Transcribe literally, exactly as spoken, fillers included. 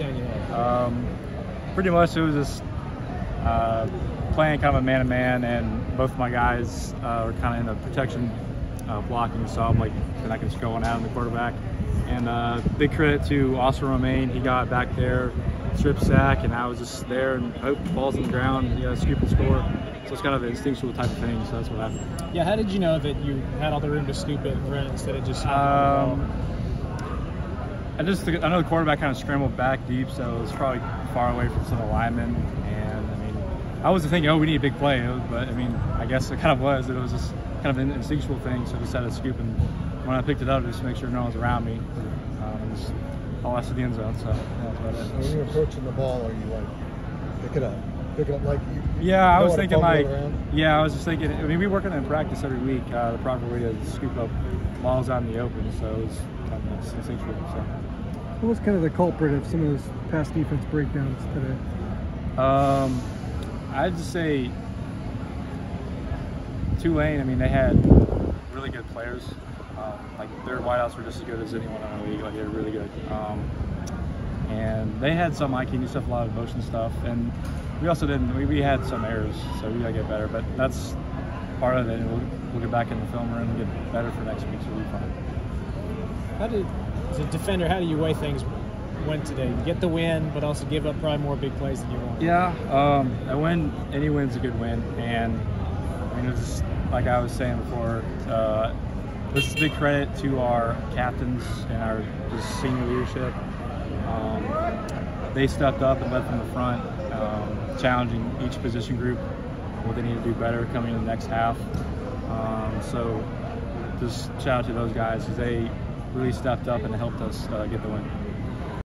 down you had? Um, pretty much it was just uh, playing kind of a man-to-man, and both my guys uh, were kind of in the protection uh, blocking, so I'm like, then I can just go on out on the quarterback. And uh, big credit to Austin Romain. He got back there, strip sack, and I was just there and hope falls on the ground, you know, scoop and score. So it's kind of an instinctual type of thing, so that's what happened. Yeah, how did you know that you had all the room to scoop it and run it instead of just um, I just I know the quarterback kind of scrambled back deep, so it was probably far away from some of the linemen. And I mean, I wasn't thinking, oh, we need a big play, but I mean, I guess it kind of was. It was just kind of an instinctual thing, so I just had to scoop, and when I picked it up, just to make sure no one was around me. Um, just, I'll ask the end zone, so that's about it. When you're approaching the ball, are you like, pick it up? Pick it up like you, you Yeah, I was thinking like, yeah, I was just thinking, I mean, we work on it in practice every week, uh, the proper way to scoop up balls out in the open, so it was kind of instinctual. So. What was kind of the culprit of some of those past defense breakdowns today? Um, I'd just say Tulane, I mean, they had really good players. Um, like their wideouts were just as good as anyone in the league. Like, they were really good, um, and they had some I Q stuff, a lot of motion stuff, and we also didn't. We, we had some errors, so we gotta get better. But that's part of it. And we'll, we'll get back in the film room and get better for next week, so we'll be fine. How did, as a defender, how do you weigh things? Went today, you get the win, but also give up probably more big plays than you want. Yeah, um, a win. Any win's a good win, and I mean, it's like I was saying before. Uh, This is big credit to our captains and our just senior leadership. Um, they stepped up and led from the front, um, challenging each position group, what they need to do better coming in the next half. Um, so just shout out to those guys, because they really stepped up and helped us uh, get the win.